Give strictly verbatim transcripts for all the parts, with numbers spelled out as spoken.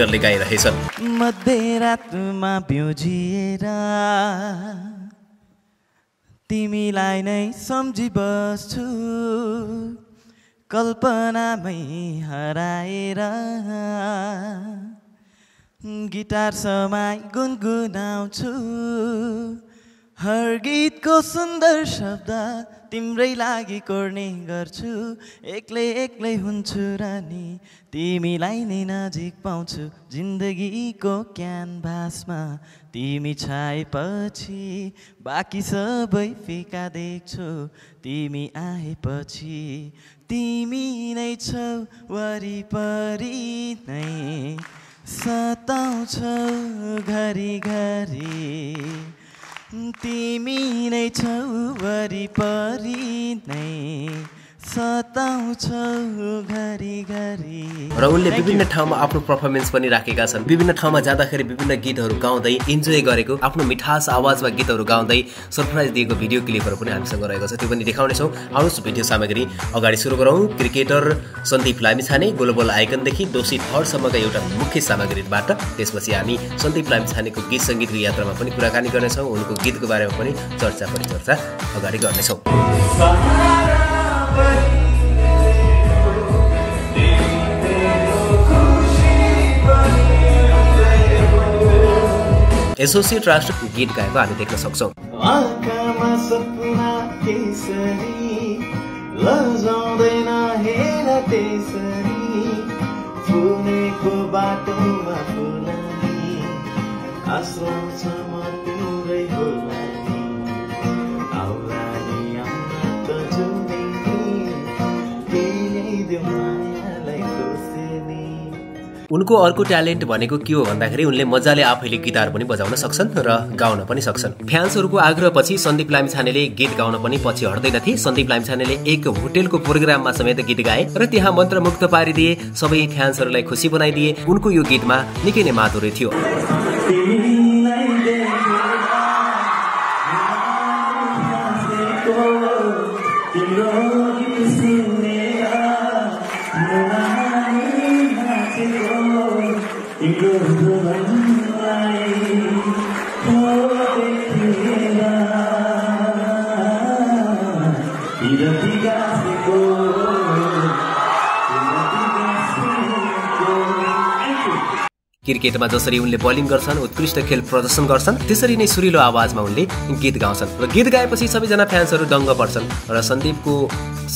मध्यरातमा बिउजिएर तिमीलाई नै सम्झी बस्छु कल्पनामै हराएर गिटार समाई गुनगुनाउँछु हर गीतको सुन्दर शब्द तिम्रै लागि कोर्ने गर्छु एक्लै एक्लै हुन्छु रानी तिमीलाई नै नजिक पाउँछु जिन्दगीको क्यानभासमा तिमी छाएपछि बाकी सबै फिका देख्छु तिमी आएपछि तिमी नै छौ वरिपरि नै सताउँछौ घरी घरी तिमी नै छौ वरिपरि नै सताउँछौ घरी घरी। र उनले विभिन्न ठाउँमा आफ्नो पर्फर्मेन्स पनि राखेका छन्। विभिन्न ठाउँमा जाँदाखेरि विभिन्न गीतहरू गाउँदै इन्जोय गरेको आफ्नो मिठास आवाजमा गीतहरू गाउँदै सरप्राइज दिएको भिडियो क्लिपहरू पनि हामीसँग रहेको छ, त्यो पनि देखाउनेछौँ। आउनुहोस् भिडियो सामग्री अगाडि सुरु गरौँ। क्रिकेटर सन्दीप लामिछाने ग्लोबल आइकनदेखि दोषी थरसम्मका एउटा मुख्य सामग्रीबाट, त्यसपछि हामी सन्दीप लामिछानेको गीत सङ्गीतको यात्रामा पनि कुराकानी गर्नेछौँ, उनको गीतको बारेमा पनि चर्चा परिचर्चा अगाडि गर्नेछौँ। एसोसिएट राष्ट्र गीत गाएको हामी देख्न सक्छौँ। उनको अर्को ट्यालेन्ट भनेको के हो भन्दाखेरि उनले मजाले आफैले गिटार पनि बजाउन सक्छन् र गाउन पनि सक्छन्। फ्यान्सहरूको आग्रहपछि सन्दीप लामिछानेले गीत गाउन पनि पछि हट्दैनथे। सन्दीप लामिछानेले एक होटेलको प्रोग्राममा समेत गीत गाए र त्यहाँ मन्त्रमुग्ध पारिदिए, सबै फ्यान्सहरूलाई खुसी बनाइदिए। उनको यो गीतमा निकै नै माधुर्य थियो। क्रिकेटमा जसरी उनले बलिङ गर्छन्, उत्कृष्ट खेल प्रदर्शन गर्छन्, त्यसरी नै सुरिलो आवाजमा उनले गीत गाउँछन् र गीत गाएपछि सबैजना फ्यान्सहरू दङ्ग पर्छन् र सन्दीपको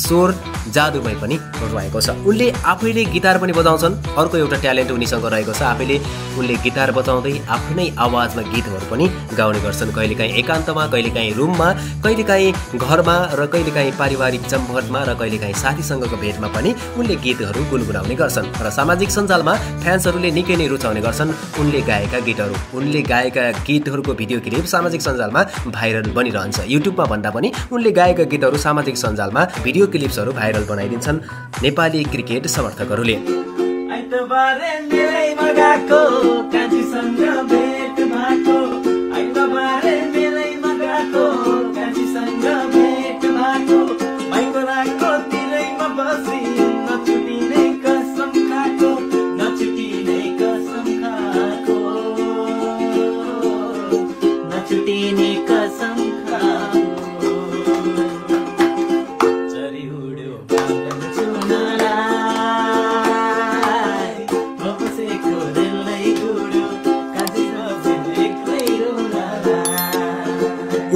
स्वर जादुमै पनि रहेको छ। उनले आफैले गिटार पनि बजाउँछन्। अर्को एउटा ट्यालेन्ट उनीसँग रहेको छ, आफैले उनले गिटार बजाउँदै आफ्नै आवाजमा गीतहरू पनि गाउने गर्छन्। कहिलेकाहीँ एकान्तमा, कहिलेकाहीँ रुममा, कहिलेकाहीँ घरमा र कहिलेकाहीँ पारिवारिक जमघटमा र कहिलेकाहीँ साथीसँगको भेटमा पनि उनले गीतहरू गुनगुनाउने गर्छन् र सामाजिक सञ्जालमा फ्यान्सहरूले निकै नै रुचाउने गर्छन् उनले गाएका गीतहरू। उनले गाएका गीतहरूको भिडियो क्लिप सामाजिक सञ्जालमा भाइरल बनिरहन्छ। युट्युबमा भन्दा पनि उनले गाएका गीतहरू सामाजिक सञ्जालमा भिडियो क्लिप्सहरू भाइरल बनाइदिन्छन् नेपाली क्रिकेट समर्थकहरूले।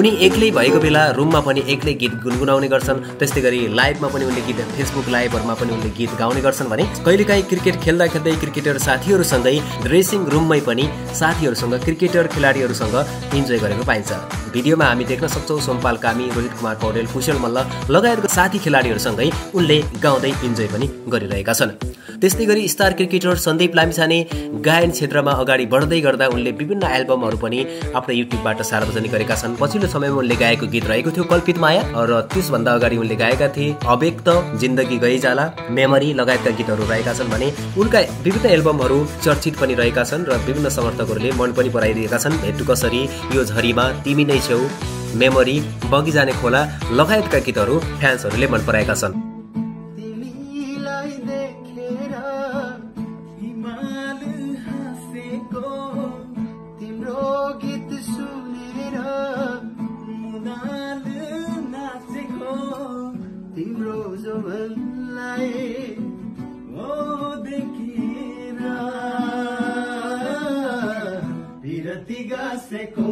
उनी एक्लै भएको बेला रुममा पनि एक्लै गीत गुनगुनाउने गर्छन्। त्यस्तै गरी लाइभमा पनि उनले गीत, फेसबुक लाइभहरूमा पनि उनले गीत गाउने गर्छन् भने कहिलेकाहीँ क्रिकेट खेल्दा खेल्दै क्रिकेटर साथीहरूसँगै ड्रेसिङ रुममै पनि साथीहरूसँग, क्रिकेटर खेलाडीहरूसँग इन्जोय गरेको पाइन्छ। भिडियोमा हामी देख्न सक्छौँ सोमपाल कामी, रोहित कुमार पौडेल, कुशल मल्ल लगायतका साथी खेलाडीहरूसँगै उनले गाउँदै इन्जोय पनि गरिरहेका छन्। त्यस्तै गरी स्टार क्रिकेटर सन्दीप लामिछाने गायन क्षेत्रमा अगाडि बढ्दै गर्दा उनले विभिन्न एल्बमहरू पनि आफ्नो युट्युबबाट सार्वजनिक गरेका छन्। पछिल्लो समयमा उनले गाएको गीत रहेको थियो कल्पित माया, र त्यसभन्दा अगाडि उनले गाएका थिए अव्यक्त, जिन्दगी गई जाला, मेमोरी लगायतका गीतहरू रहेका छन् भने उनका विभिन्न एल्बमहरू चर्चित पनि रहेका छन् र विभिन्न समर्थकहरूले मन पनि पराइदिएका छन्। भेट्टु कसरी, यो झरीमा, तिमी नै छेउ, मेमोरी, बगिजाने खोला लगायतका गीतहरू फ्यान्सहरूले मन पराएका छन्। से को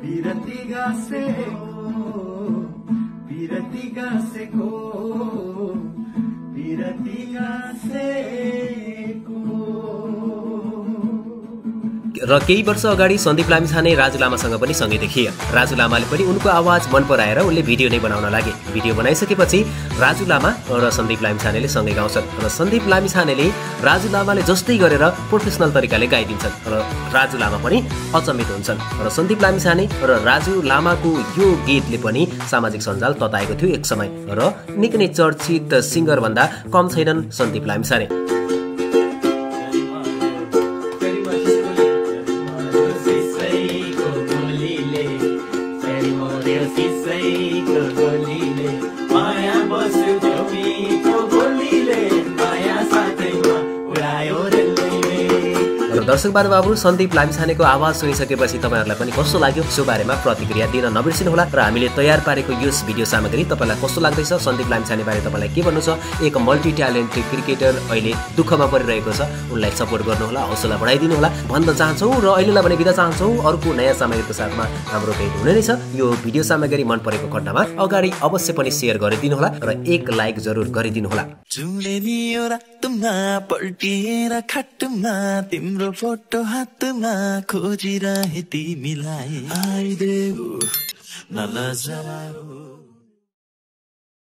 पीरतिगा से पीरतिगा से को पीरतिगा से र केही वर्ष अगाडि सन्दीप लामिछाने राजु लामासँग पनि सँगै देखिए। राजु लामाले पनि उनको आवाज मन पराएर उनले भिडियो नै बनाउन लागे। भिडियो बनाइसकेपछि राजु लामा र सन्दीप लामिछानेले सँगै गाउँछन् र सन्दीप लामिछानेले राजु लामाले जस्तै गरेर प्रोफेसनल तरिकाले गाइदिन्छन् र राजु लामा पनि अचम्मित हुन्छन् र सन्दीप लामिछाने र राजु लामाको यो गीतले पनि सामाजिक सञ्जाल तताएको थियो एक समय र निकै नै चर्चित सिंगर भन्दा कम छैनन् सन्दीप लामिछाने। दर्शक बाबु बाबु सन्दीप लामिछानेको आवाज सुनिसकेपछि तपाईहरुलाई पनि कस्तो लाग्यो सो बारेमा प्रतिक्रिया दिन नबिर्सिनुहोला र हामीले तयार पारेको यस भिडियो सामग्री तपाईलाई कस्तो लाग्दैछ, सन्दीप लामिछाने बारे तपाईलाई के भन्नु छ? एक मल्टी ट्यालेन्टेड क्रिकेटर अहिले दुःखमा परिरहेको छ, उनलाई सपोर्ट गर्नुहोला, हौसला बढाइदिनुहोला भन्न चाहन्छौ र अहिलेलाई भने बिदा चाहन्छौ। अर्को नयाँ सामग्रीको साथमा हाम्रो भेट हुने नै छ। यो भिडियो सामग्री मन परेको खण्डमा अगाडि अवश्य पनि शेयर गरिदिनुहोला र एक लाइक जरुर गरिदिनुहोला। फोटो हातमा खोजिरहे तिमीलाई आइदेऊ न लजाऊ।